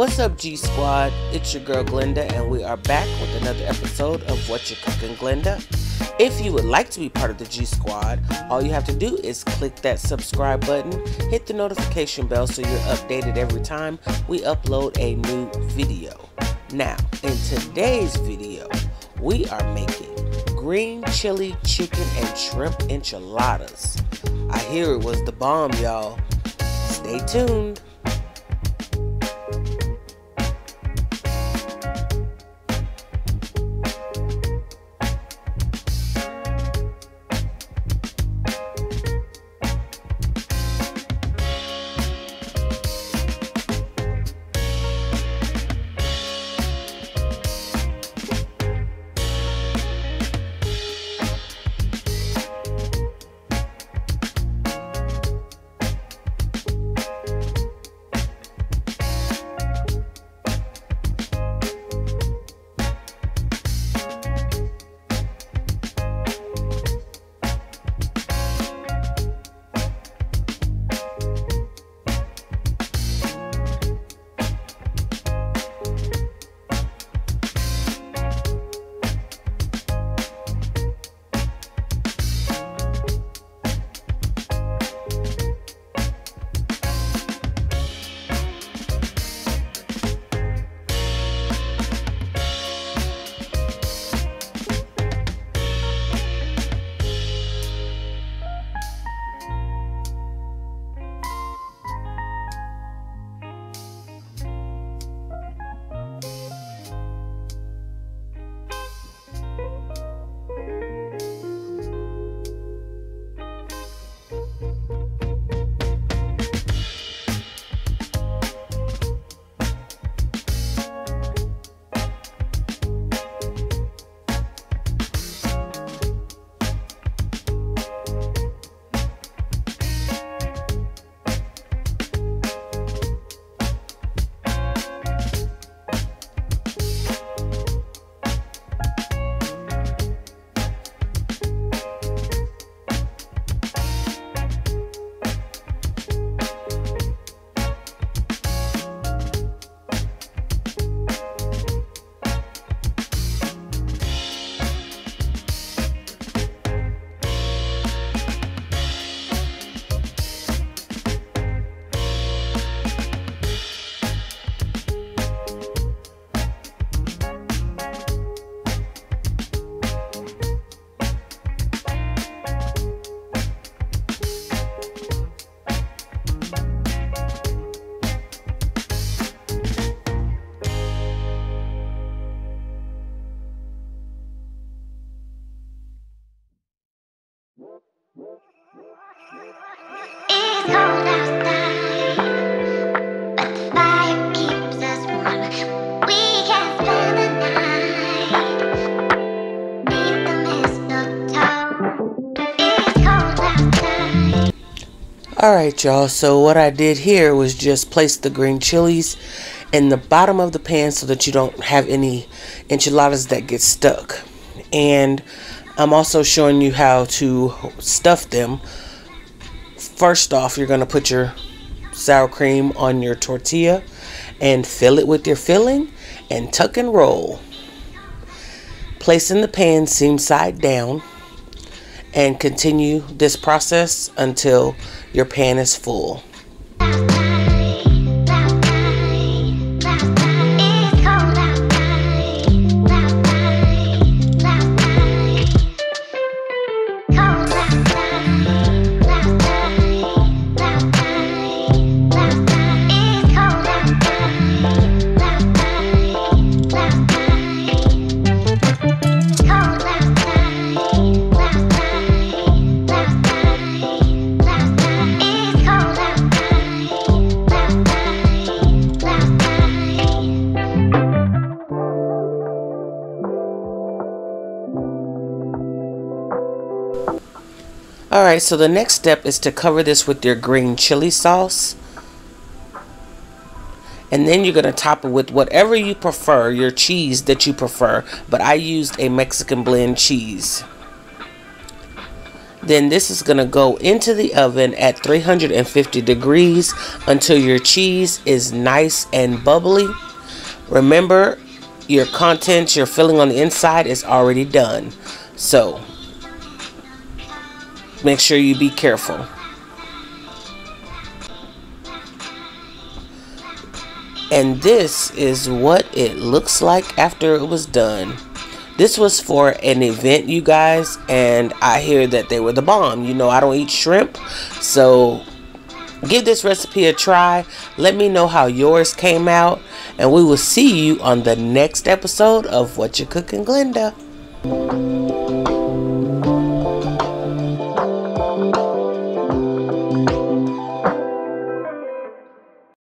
What's up, G Squad? It's your girl Glenda, and we are back with another episode of Whatcha Cookin' Glenda. If you would like to be part of the G Squad, all you have to do is click that subscribe button, hit the notification bell so you're updated every time we upload a new video. Now, in today's video, we are making green chili chicken and shrimp enchiladas. I hear it was the bomb, y'all. Stay tuned. Alright y'all, so what I did here was just place the green chilies in the bottom of the pan so that you don't have any enchiladas that get stuck. And I'm also showing you how to stuff them. First off, you're going to put your sour cream on your tortilla and fill it with your filling and tuck and roll. Place in the pan seam side down and continue this process until your pan is full. Alright, so the next step is to cover this with your green chili sauce. And then you're going to top it with whatever you prefer, your cheese that you prefer. But I used a Mexican blend cheese. Then this is going to go into the oven at 350 degrees until your cheese is nice and bubbly. Remember, your contents, your filling on the inside is already done. So make sure you be careful. And this is what it looks like after it was done. This was for an event, you guys, and I hear that they were the bomb. You know, I don't eat shrimp, so give this recipe a try. Let me know how yours came out, and we will see you on the next episode of Whatcha Cookin' Glenda.